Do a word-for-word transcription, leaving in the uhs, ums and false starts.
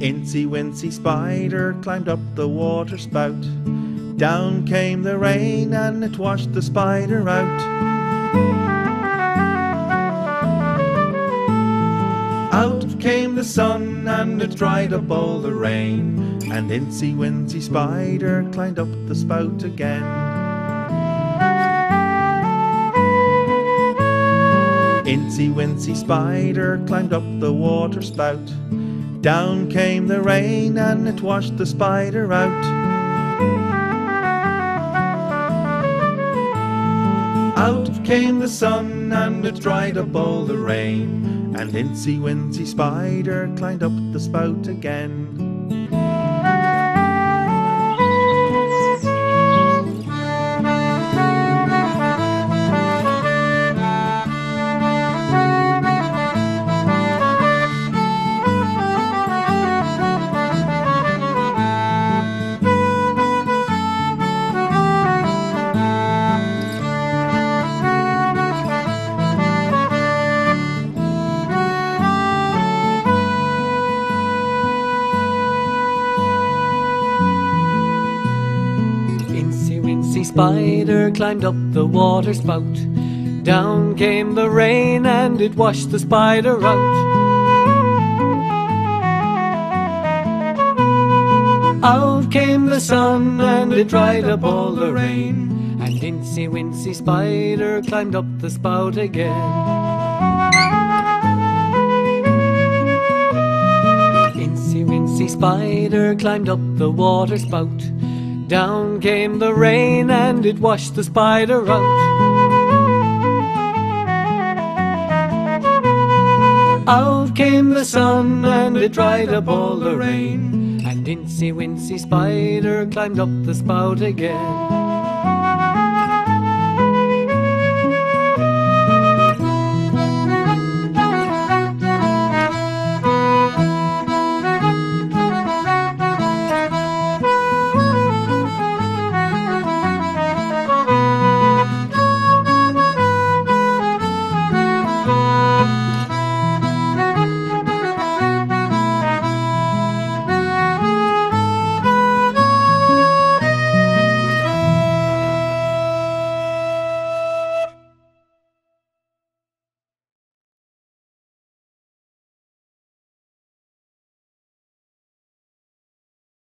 Incy Wincy Spider climbed up the water spout. Down came the rain and it washed the spider out. Out came the sun and it dried up all the rain, and Incy Wincy Spider climbed up the spout again. Incy Wincy Spider climbed up the water spout. Down came the rain and it washed the spider out. Out came the sun and it dried up all the rain, and Incy Wincy Spider climbed up the spout again. Spider climbed up the water spout. Down came the rain and it washed the spider out. Out came the sun and it dried up all the rain, and Incy Wincy Spider climbed up the spout again. Incy Wincy Spider climbed up the water spout. Down came the rain and it washed the spider out. Out came the sun and it dried up all the rain, and Incy Wincy Spider climbed up the spout again.